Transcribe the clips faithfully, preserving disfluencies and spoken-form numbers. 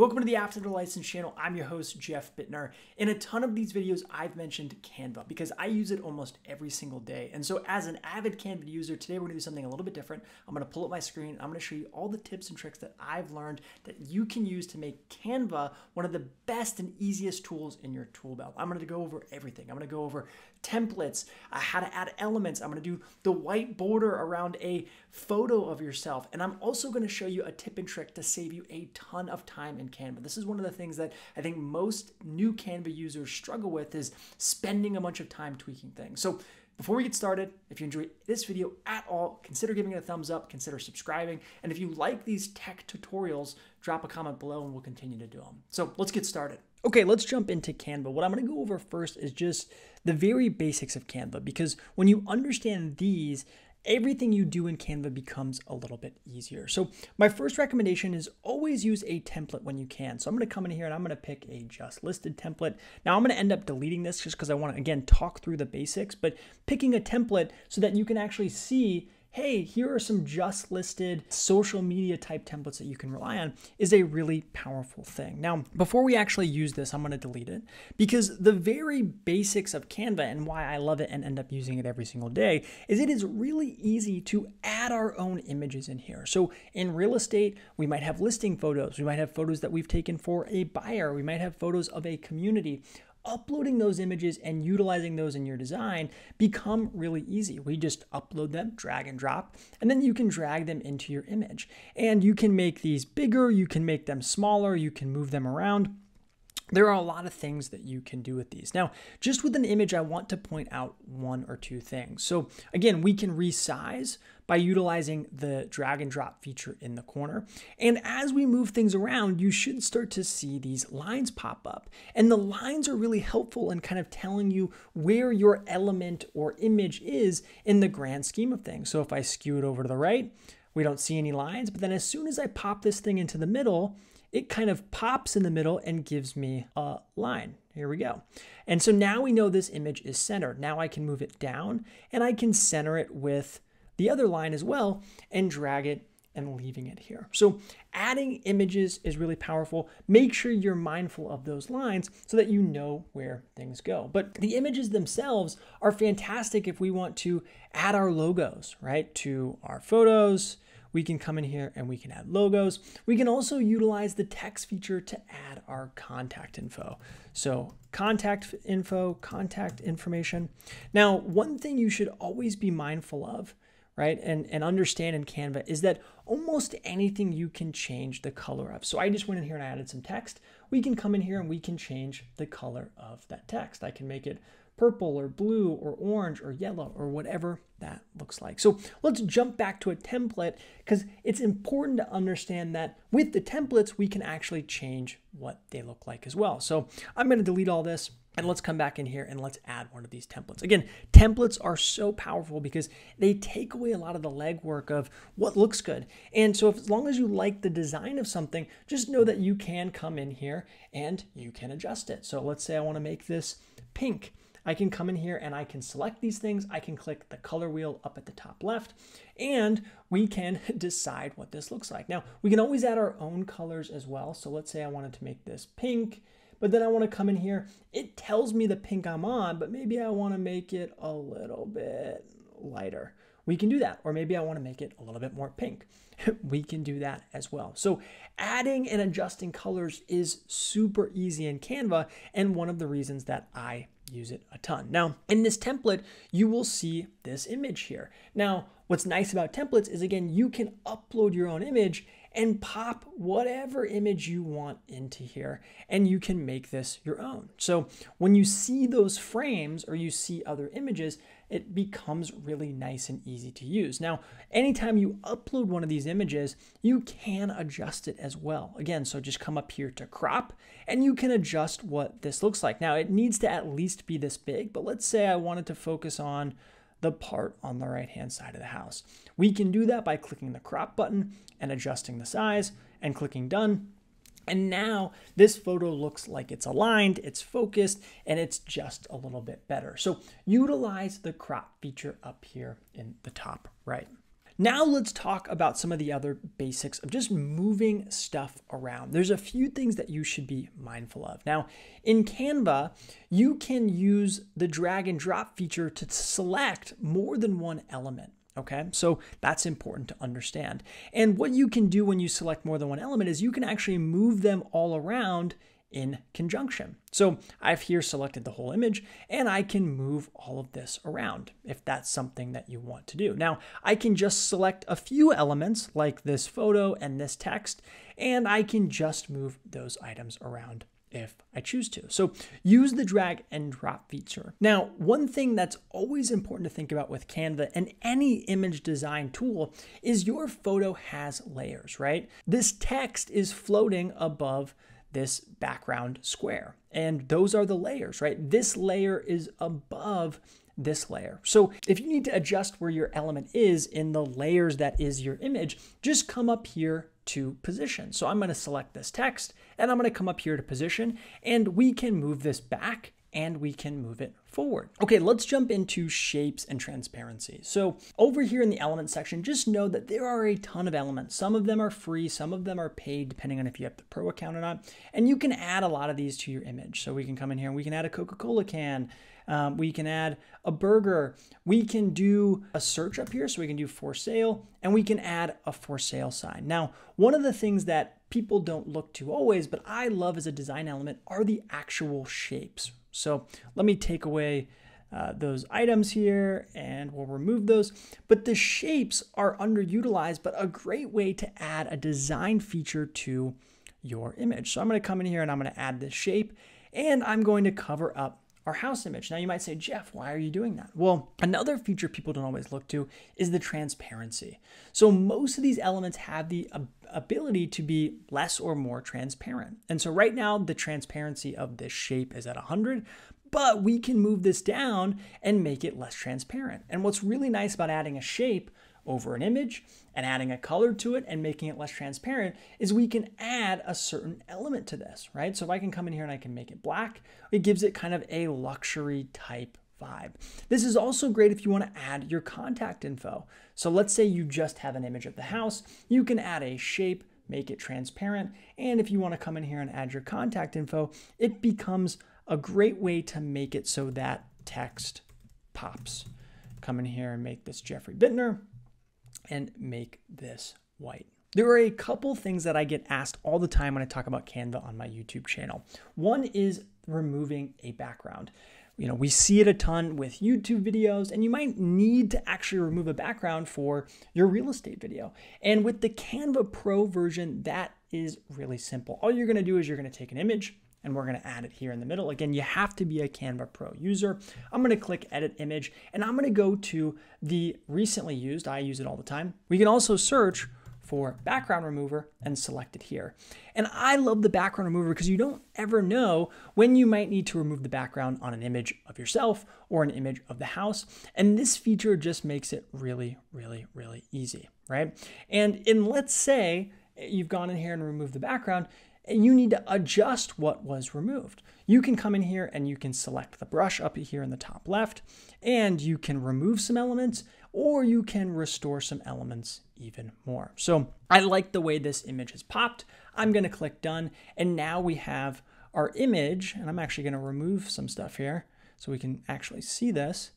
Welcome to the Apps Under License channel. I'm your host, Jeff Buettner. In a ton of these videos, I've mentioned Canva because I use it almost every single day. And so as an avid Canva user, today we're gonna do something a little bit different. I'm gonna pull up my screen. I'm gonna show you all the tips and tricks that I've learned that you can use to make Canva one of the best and easiest tools in your tool belt. I'm gonna go over everything. I'm gonna go over templates, uh, how to add elements. I'm gonna do the white border around a photo of yourself. And I'm also gonna show you a tip and trick to save you a ton of time in Canva. This is one of the things that I think most new Canva users struggle with, is spending a bunch of time tweaking things. So before we get started, if you enjoyed this video at all, consider giving it a thumbs up, consider subscribing, and if you like these tech tutorials, drop a comment below and we'll continue to do them. So let's get started. Okay, let's jump into Canva. What I'm gonna go over first is just the very basics of Canva, because when you understand these, everything you do in Canva becomes a little bit easier. So my first recommendation is always use a template when you can. So I'm gonna come in here and I'm gonna pick a just listed template. Now I'm gonna end up deleting this just because I wanna, again, talk through the basics, but picking a template so that you can actually see, hey, here are some just listed social media type templates that you can rely on, is a really powerful thing. Now, before we actually use this, I'm gonna delete it, because the very basics of Canva and why I love it and end up using it every single day is it is really easy to add our own images in here. So in real estate, we might have listing photos. We might have photos that we've taken for a buyer. We might have photos of a community. Uploading those images and utilizing those in your design become really easy. We just upload them, drag and drop, and then you can drag them into your image. And you can make these bigger, you can make them smaller, you can move them around. There are a lot of things that you can do with these. Now, just with an image, I want to point out one or two things. So again, we can resize by utilizing the drag and drop feature in the corner. And as we move things around, you should start to see these lines pop up. And the lines are really helpful in kind of telling you where your element or image is in the grand scheme of things. So if I skew it over to the right, we don't see any lines, but then as soon as I pop this thing into the middle, it kind of pops in the middle and gives me a line. Here we go. And so now we know this image is centered. Now I can move it down and I can center it with the other line as well and drag it and leaving it here. So adding images is really powerful. Make sure you're mindful of those lines so that you know where things go. But the images themselves are fantastic if we want to add our logos, right, to our photos. We can come in here and we can add logos. We can also utilize the text feature to add our contact info. So contact info, contact information. Now, one thing you should always be mindful of, right, and, and understand in Canva is that almost anything you can change the color of. So I just went in here and I added some text. We can come in here and we can change the color of that text. I can make it purple or blue or orange or yellow or whatever that looks like. So let's jump back to a template, because it's important to understand that with the templates, we can actually change what they look like as well. So I'm going to delete all this and let's come back in here and let's add one of these templates. Again, templates are so powerful because they take away a lot of the legwork of what looks good. And so if, as long as you like the design of something, just know that you can come in here and you can adjust it. So let's say I want to make this pink. I can come in here and I can select these things. I can click the color wheel up at the top left, and we can decide what this looks like. Now, we can always add our own colors as well. So let's say I wanted to make this pink, but then I want to come in here. It tells me the pink I'm on, but maybe I want to make it a little bit lighter. We can do that. Or maybe I want to make it a little bit more pink. We can do that as well. So adding and adjusting colors is super easy in Canva, and one of the reasons that I use it a ton. Now, in this template, you will see this image here. Now, what's nice about templates is, again, you can upload your own image and pop whatever image you want into here, and you can make this your own. So when you see those frames or you see other images, it becomes really nice and easy to use. Now, anytime you upload one of these images, you can adjust it as well. Again, so just come up here to crop and you can adjust what this looks like. Now, it needs to at least be this big, but let's say I wanted to focus on the part on the right-hand side of the house. We can do that by clicking the crop button and adjusting the size and clicking done. And now this photo looks like it's aligned, it's focused, and it's just a little bit better. So utilize the crop feature up here in the top right. Now let's talk about some of the other basics of just moving stuff around. There's a few things that you should be mindful of. Now, in Canva, you can use the drag and drop feature to select more than one element. Okay, so that's important to understand. And what you can do when you select more than one element is you can actually move them all around in conjunction. So I've here selected the whole image and I can move all of this around if that's something that you want to do. Now I can just select a few elements like this photo and this text, and I can just move those items around if I choose to. So use the drag and drop feature. Now, one thing that's always important to think about with Canva and any image design tool is your photo has layers, right? This text is floating above this background square. And those are the layers, right? This layer is above this layer. So if you need to adjust where your element is in the layers that is your image, just come up here to position. So I'm going to select this text and I'm going to come up here to position, and we can move this back and we can move it forward. Okay, let's jump into shapes and transparency. So over here in the element section, just know that there are a ton of elements. Some of them are free, some of them are paid, depending on if you have the pro account or not. And you can add a lot of these to your image. So we can come in here and we can add a Coca-Cola can. Um, we can add a burger. We can do a search up here. So we can do for sale, and we can add a for sale sign. Now, one of the things that people don't look to always, but I love as a design element, are the actual shapes. So let me take away uh, those items here and we'll remove those. But the shapes are underutilized, but a great way to add a design feature to your image. So I'm going to come in here and I'm going to add this shape, and I'm going to cover up our house image. Now you might say, Jeff, why are you doing that? Well, another feature people don't always look to is the transparency. So most of these elements have the ab- ability to be less or more transparent. And so right now the transparency of this shape is at one hundred, but we can move this down and make it less transparent. And what's really nice about adding a shape over an image and adding a color to it and making it less transparent is we can add a certain element to this, right? So if I can come in here and I can make it black, it gives it kind of a luxury type vibe. This is also great if you want to add your contact info. So let's say you just have an image of the house, you can add a shape, make it transparent. And if you want to come in here and add your contact info, it becomes a great way to make it so that text pops. Come in here and make this Jeffrey Buettner and make this white. There are a couple things that I get asked all the time when I talk about Canva on my YouTube channel. One is removing a background. You know, we see it a ton with YouTube videos, and you might need to actually remove a background for your real estate video. And with the Canva Pro version, that is really simple. All you're gonna do is you're gonna take an image, and we're gonna add it here in the middle. Again, you have to be a Canva Pro user. I'm gonna click edit image, and I'm gonna go to the recently used, I use it all the time. We can also search for background remover and select it here. And I love the background remover because you don't ever know when you might need to remove the background on an image of yourself or an image of the house. And this feature just makes it really, really, really easy, right? And in, let's say you've gone in here and removed the background, and you need to adjust what was removed. You can come in here and you can select the brush up here in the top left, and you can remove some elements, or you can restore some elements even more. So I like the way this image has popped. I'm gonna click done, and now we have our image, and I'm actually gonna remove some stuff here so we can actually see this.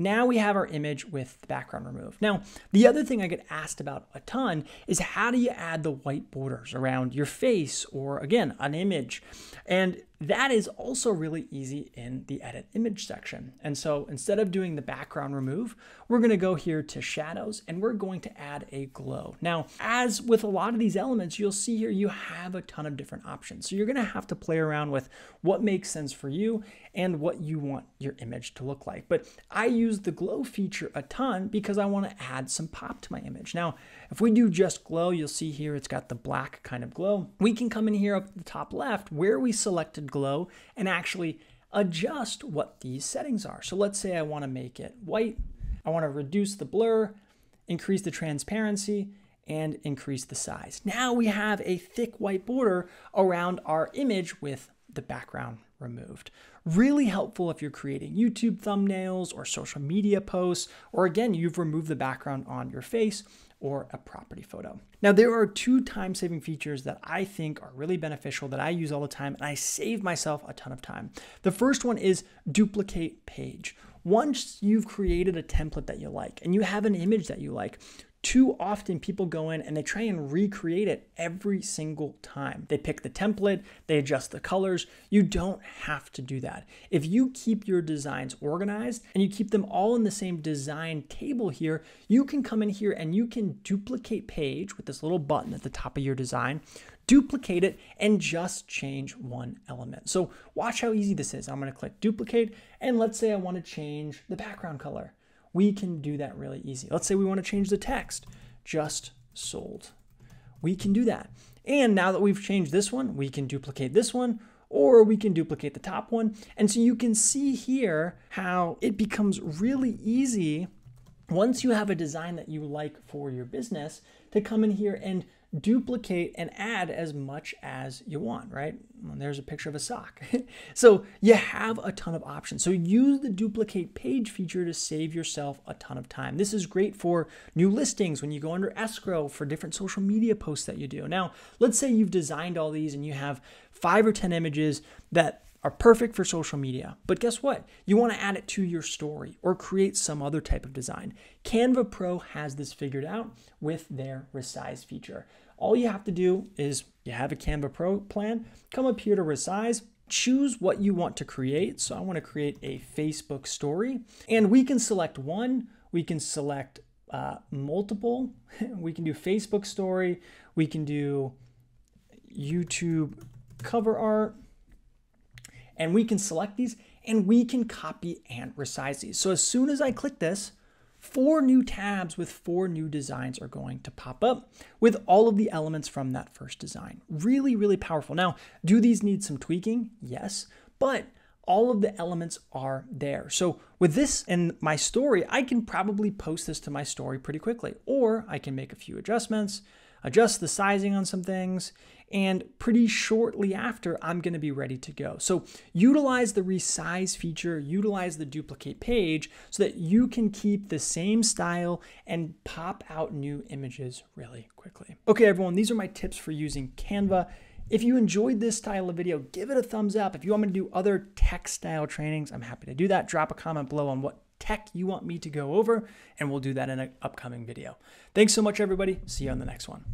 Now we have our image with the background removed. Now, the other thing I get asked about a ton is how do you add the white borders around your face or, again, an image? And that is also really easy in the edit image section. And so instead of doing the background remove, we're gonna go here to shadows and we're going to add a glow. Now, as with a lot of these elements, you'll see here you have a ton of different options. So you're gonna have to play around with what makes sense for you and what you want your image to look like. But I use Use the glow feature a ton because I want to add some pop to my image. Now, if we do just glow, you'll see here it's got the black kind of glow. We can come in here up at the top left where we selected glow and actually adjust what these settings are. So let's say I want to make it white. I want to reduce the blur, increase the transparency, and increase the size. Now we have a thick white border around our image with the background removed. Really helpful if you're creating YouTube thumbnails or social media posts, or again, you've removed the background on your face or a property photo. Now, there are two time-saving features that I think are really beneficial that I use all the time, and I save myself a ton of time. The first one is duplicate page. Once you've created a template that you like and you have an image that you like, too often people go in and they try and recreate it every single time. They pick the template, they adjust the colors. You don't have to do that. If you keep your designs organized and you keep them all in the same design table here, you can come in here and you can duplicate page with this little button at the top of your design, duplicate it, and just change one element. So watch how easy this is. I'm gonna click duplicate, and let's say I wanna change the background color. We can do that really easy. Let's say we want to change the text, just sold. We can do that. And now that we've changed this one, we can duplicate this one, or we can duplicate the top one. And so you can see here how it becomes really easy once you have a design that you like for your business to come in here and duplicate and add as much as you want, right? And there's a picture of a sock. So you have a ton of options. So use the duplicate page feature to save yourself a ton of time. This is great for new listings when you go under escrow for different social media posts that you do. Now, let's say you've designed all these and you have five or ten images that are perfect for social media, but guess what? You want to add it to your story or create some other type of design. Canva Pro has this figured out with their resize feature. All you have to do is you have a Canva Pro plan, come up here to resize, choose what you want to create. So I want to create a Facebook story, and we can select one, we can select uh, multiple, we can do Facebook story, we can do YouTube cover art, and we can select these and we can copy and resize these. So as soon as I click this, four new tabs with four new designs are going to pop up with all of the elements from that first design. Really, really powerful. Now, do these need some tweaking? Yes, but all of the elements are there. So with this and my story, I can probably post this to my story pretty quickly, or I can make a few adjustments, adjust the sizing on some things, and pretty shortly after, I'm gonna be ready to go. So utilize the resize feature, utilize the duplicate page so that you can keep the same style and pop out new images really quickly. Okay, everyone, these are my tips for using Canva. If you enjoyed this style of video, give it a thumbs up. If you want me to do other tech style trainings, I'm happy to do that. Drop a comment below on what tech you want me to go over, and we'll do that in an upcoming video. Thanks so much, everybody. See you on the next one.